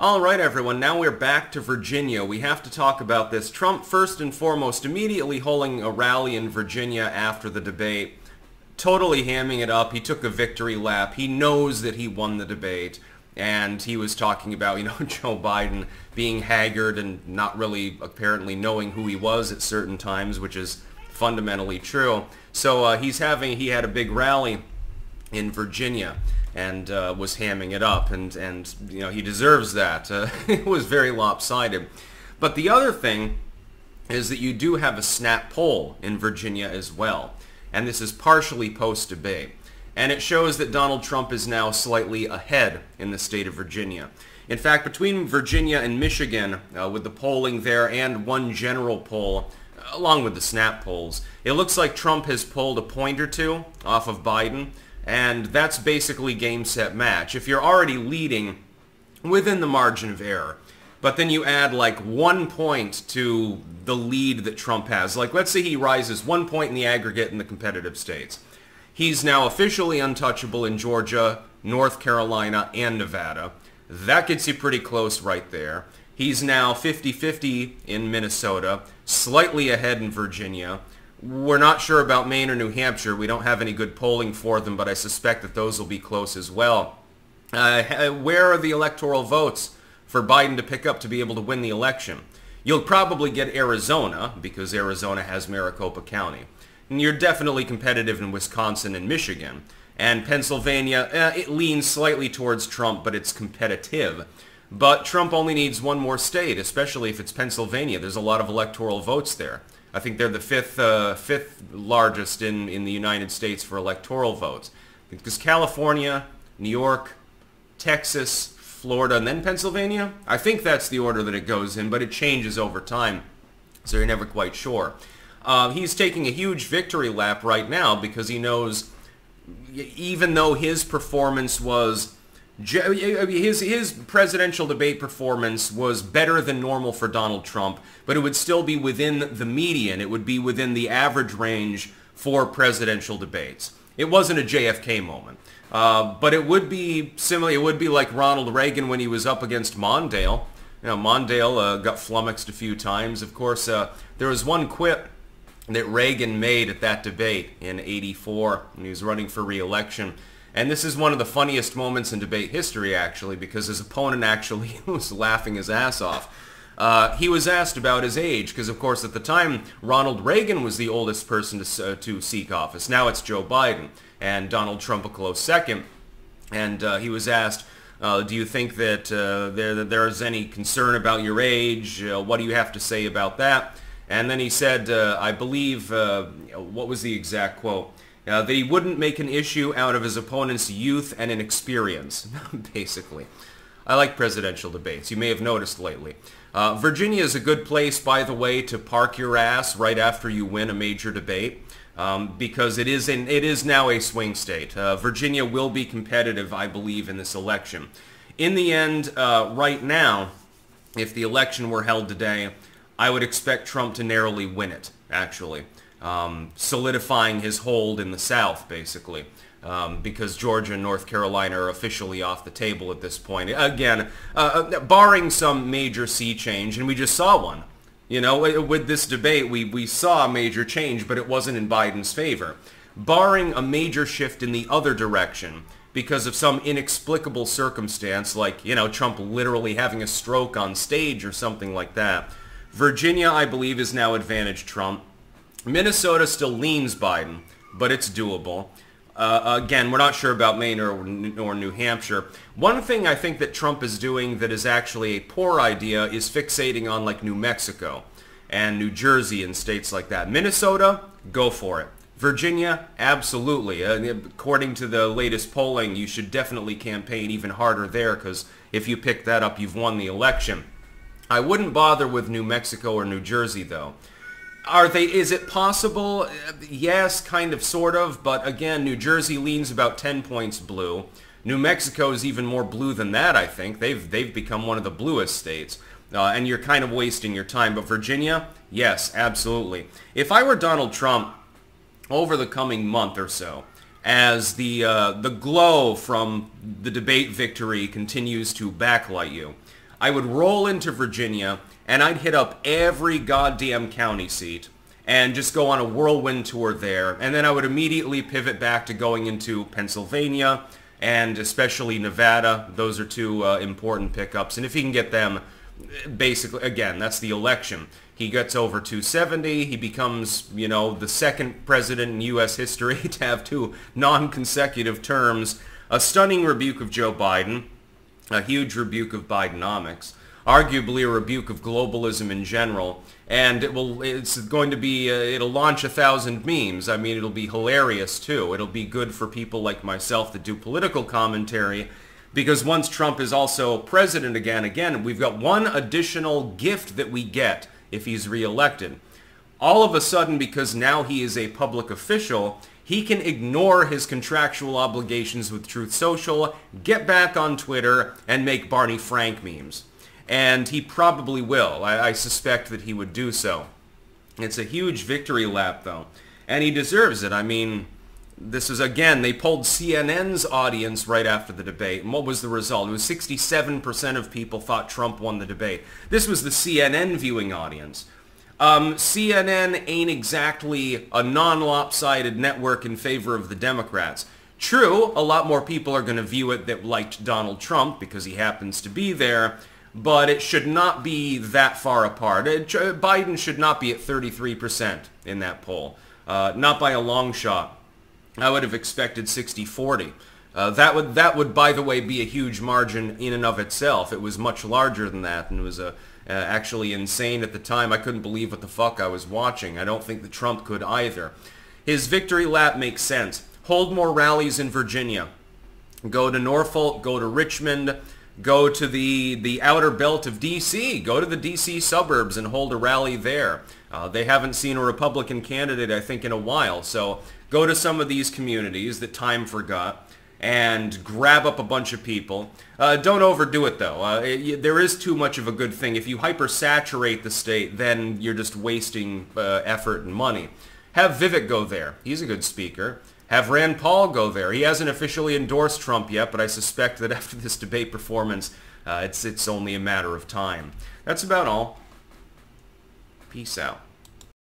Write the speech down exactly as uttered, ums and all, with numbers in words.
All right, everyone, now we're back to Virginia. We have to talk about this. Trump, first and foremost, immediately holding a rally in Virginia after the debate, totally hamming it up. He took a victory lap. He knows that he won the debate, and he was talking about, you know, Joe Biden being haggard and not really apparently knowing who he was at certain times, which is fundamentally true. So uh, he's having, he had a big rally in Virginia, and uh, was hamming it up, and, and you know, he deserves that. Uh, it was very lopsided. But the other thing is that you do have a snap poll in Virginia as well, and this is partially post-debate. And it shows that Donald Trump is now slightly ahead in the state of Virginia. In fact, between Virginia and Michigan, uh, with the polling there and one general poll, along with the snap polls, it looks like Trump has pulled a point or two off of Biden. And that's basically game, set, match. If you're already leading within the margin of error, but then you add like one point to the lead that Trump has, like let's say he rises one point in the aggregate in the competitive states. He's now officially untouchable in Georgia, North Carolina, and Nevada. That gets you pretty close right there. He's now fifty fifty in Minnesota, slightly ahead in Virginia. We're not sure about Maine or New Hampshire. We don't have any good polling for them, but I suspect that those will be close as well. Uh, where are the electoral votes for Biden to pick up to be able to win the election? You'll probably get Arizona, because Arizona has Maricopa County. And you're definitely competitive in Wisconsin and Michigan. And Pennsylvania, eh, it leans slightly towards Trump, but it's competitive. But Trump only needs one more state, especially if it's Pennsylvania. There's a lot of electoral votes there. I think they're the fifth, uh, fifth largest in, in the United States for electoral votes. Because California, New York, Texas, Florida, and then Pennsylvania? I think that's the order that it goes in, but it changes over time, so you're never quite sure. Uh, he's taking a huge victory lap right now because he knows, even though his performance was... His, his presidential debate performance was better than normal for Donald Trump, but it would still be within the median. It would be within the average range for presidential debates. It wasn't a J F K moment, uh, but it would be similar. It would be like Ronald Reagan when he was up against Mondale. You know, Mondale uh, got flummoxed a few times. Of course, uh, there was one quip that Reagan made at that debate in eighty-four when he was running for re-election. And this is one of the funniest moments in debate history, actually, because his opponent actually was laughing his ass off. Uh, he was asked about his age, because, of course, at the time, Ronald Reagan was the oldest person to, uh, to seek office. Now it's Joe Biden, and Donald Trump a close second. And uh, he was asked, uh, do you think that uh, there, that there's any concern about your age? Uh, what do you have to say about that? And then he said, uh, I believe, uh, what was the exact quote? Uh, that he wouldn't make an issue out of his opponent's youth and inexperience, basically. I like presidential debates. You may have noticed lately. Uh, Virginia is a good place, by the way, to park your ass right after you win a major debate, um, because it is, in, it is now a swing state. Uh, Virginia will be competitive, I believe, in this election. In the end, uh, right now, if the election were held today, I would expect Trump to narrowly win it, actually. Um, solidifying his hold in the South, basically, um, because Georgia and North Carolina are officially off the table at this point. Again, uh, barring some major sea change, and we just saw one. You know, with this debate, we, we saw a major change, but it wasn't in Biden's favor. Barring a major shift in the other direction because of some inexplicable circumstance, like, you know, Trump literally having a stroke on stage or something like that, Virginia, I believe, is now advantage Trump. Minnesota still leans Biden, but it's doable. Uh, again, we're not sure about Maine or, or New Hampshire. One thing I think that Trump is doing that is actually a poor idea is fixating on like New Mexico and New Jersey and states like that. Minnesota, go for it. Virginia, absolutely. Uh, according to the latest polling, you should definitely campaign even harder there because if you pick that up, you've won the election. I wouldn't bother with New Mexico or New Jersey, though. Are they, is it possible? Yes, kind of, sort of, but again, New Jersey leans about ten points blue. New Mexico is even more blue than that, I think. They've, they've become one of the bluest states, uh, and you're kind of wasting your time. But Virginia, yes, absolutely. If I were Donald Trump over the coming month or so, as the, uh, the glow from the debate victory continues to backlight you, I would roll into Virginia and I'd hit up every goddamn county seat and just go on a whirlwind tour there. And then I would immediately pivot back to going into Pennsylvania and especially Nevada. Those are two uh, important pickups. And if he can get them, basically, again, that's the election. He gets over two seventy. He becomes, you know, the second president in U S history to have two non-consecutive terms. A stunning rebuke of Joe Biden, a huge rebuke of Bidenomics, arguably a rebuke of globalism in general, and it will, it's going to be, uh, it'll launch a thousand memes. I mean, it'll be hilarious, too. It'll be good for people like myself that do political commentary, because once Trump is also president again, again, we've got one additional gift that we get if he's reelected. All of a sudden, because now he is a public official, he can ignore his contractual obligations with Truth Social, get back on Twitter, and make Barney Frank memes. And he probably will. I, I suspect that he would do so. It's a huge victory lap, though. And he deserves it. I mean, this is, again, they polled C N N's audience right after the debate. And what was the result? It was sixty-seven percent of people thought Trump won the debate. This was the C N N viewing audience. Um, C N N ain't exactly a non-lopsided network in favor of the Democrats. True, a lot more people are going to view it that liked Donald Trump because he happens to be there, but it should not be that far apart. It, Biden should not be at thirty-three percent in that poll, uh, not by a long shot. I would have expected sixty forty. Uh, that would, that would, by the way, be a huge margin in and of itself. It was much larger than that, and it was a Uh, actually insane at the time. I couldn't believe what the fuck I was watching. I don't think that Trump could either. His victory lap makes sense. Hold more rallies in Virginia. Go to Norfolk, go to Richmond, go to the, the outer belt of D C, go to the D C suburbs and hold a rally there. Uh, they haven't seen a Republican candidate, I think, in a while. So go to some of these communities that time forgot and grab up a bunch of people. Uh, don't overdo it, though. Uh, it, there is too much of a good thing. If you hypersaturate the state, then you're just wasting uh, effort and money. Have Vivek go there. He's a good speaker. Have Rand Paul go there. He hasn't officially endorsed Trump yet, but I suspect that after this debate performance, uh, it's, it's only a matter of time. That's about all. Peace out.